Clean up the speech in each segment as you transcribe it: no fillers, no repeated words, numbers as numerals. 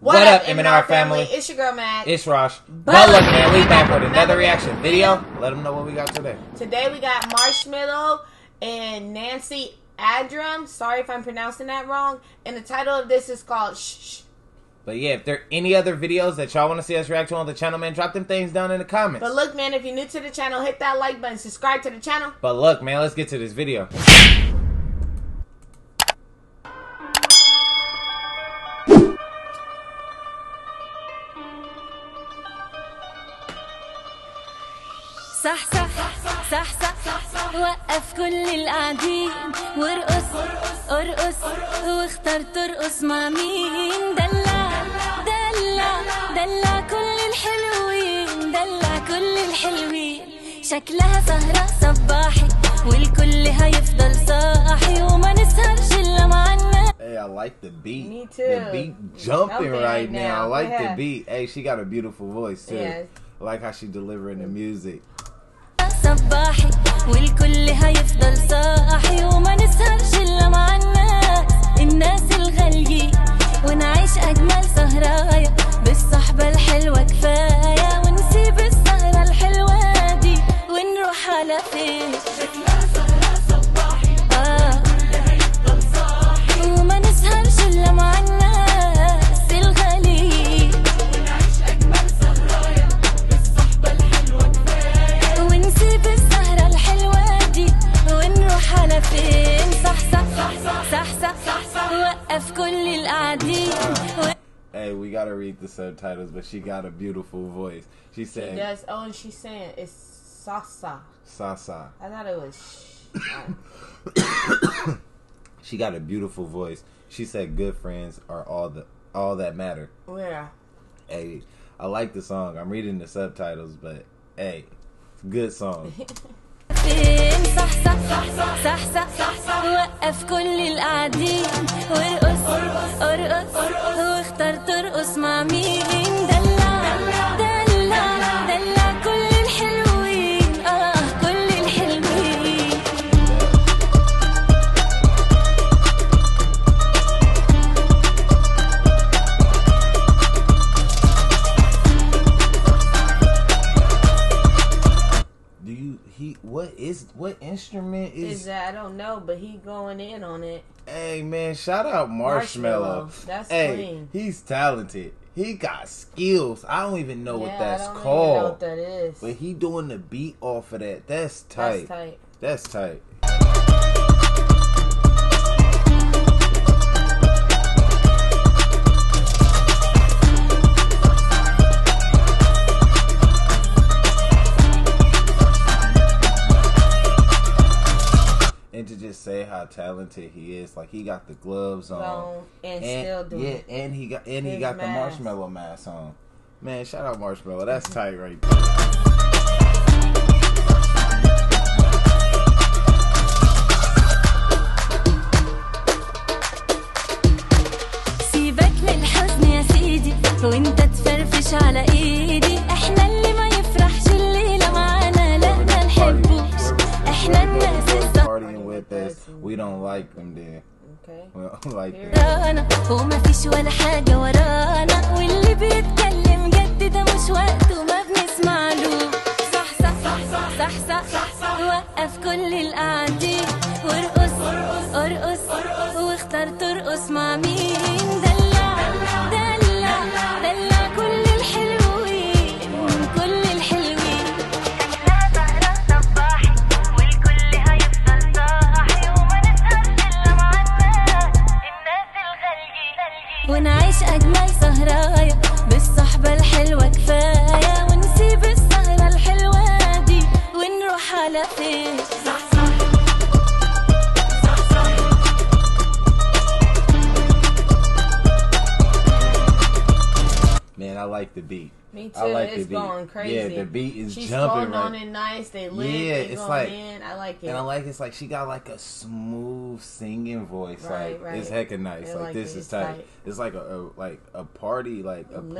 What up, M&R family? It's your girl, Matt. It's Rosh. But look, man, we back with another reaction video. Let them know what we got today. Today we got Marshmello and Nancy Ajram. Sorry if I'm pronouncing that wrong. And the title of this is called Shh. But yeah, if there are any other videos that y'all want to see us react to on the channel, man, drop them things down in the comments. But look, man, if you're new to the channel, hit that like button, subscribe to the channel. But look, man, let's get to this video. صح صح صح صح وقف كل القاعدين وارقص ارقص واختار ترقص مع مين دلع دلع دلع كل الحلوين دلع كل الحلوين شكلها سهرة صباحي والكل هيفضل صاحي وما نسهرش الا معنا. Hey, I like the beat. Me too. The beat jumping right now. I like the beat. Hey, she got a beautiful voice too. Yes. I like how she delivering the music. صباحي والكل هيفضل صاحي وما نسهرش الا مع الناس الغاليين ونعيش اجمل سهرايه بالصحبه الحلوه كفايه ونسيب السهره الحلوه دي ونروح على فين شكلها سهره صباحي والكل هيفضل صاحي وما نسهرش الا مع الناس الغاليين ونعيش اجمل سهرايه بالصحبه الحلوه كفايه ونسيب السهره الحلوه دي ونروح على فين صح صح صح صح صح, صح, صح وقف كل القاعدين. Hey, we gotta read the subtitles, but she got a beautiful voice. She said, "Yes, oh, and she's saying it's Sasa." Sasa. I thought it was. She got a beautiful voice. She said, "Good friends are all that matter." Yeah. Hey, I like the song. I'm reading the subtitles, but hey, it's a good song. صح صح صح صح صح وقف كل القاعدين وارقص ارقص واختار ترقص مع مين دلع دلع دلع كل الحلوين كل الحلوين What instrument is that? I don't know, but he going in on it. Hey man, shout out Marshmello. That's clean. He's talented. He got skills. I don't even know what that's called. I don't even know what that is. But he doing the beat off of that. That's tight. That's tight. Say how talented he is. Like, he got the gloves on and still doing it. And he got the Marshmello mask on. Man, shout out Marshmello. That's tight right there. We don't like them then. Okay. We don't like them. ونعيش أجمل سهرايا بالصحبة الحلوة كفاية ونسيب السهرة الحلوة دي ونروح على فين صح صح صح صح Man, I like the beat. Me too. I like it's the beat. Going crazy. Yeah, the beat is She's jumping right. on it nice. They live. Yeah, it's going like in. I like it. And I like it's like she got like a smooth singing voice. Right, like right. It's heckin' nice. Like this is tight. It's like a party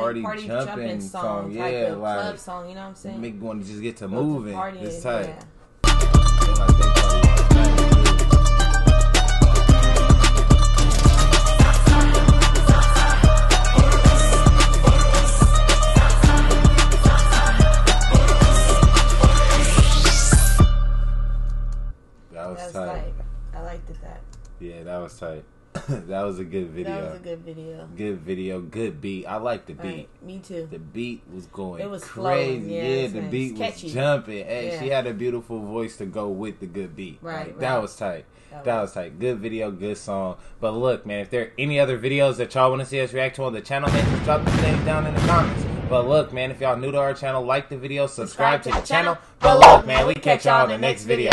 party jumping song. Yeah, like club song. You know what I'm saying? Make you want to just get to moving. It's tight. Yeah. Yeah, that was tight. That was a good video. That was a good video. Good video. Good beat. I like the beat. Right, me too. The beat was going crazy. It was crazy. Yeah, yeah, the beat was jumping. Hey, yeah. She had a beautiful voice to go with the good beat. Right. Like, that was tight. That was tight. Good video. Good song. But look, man, if there are any other videos that y'all want to see us react to on the channel, man, just drop these things down in the comments. But look, man, if y'all new to our channel, like the video, subscribe to the channel. But look, man, we catch y'all in the next video.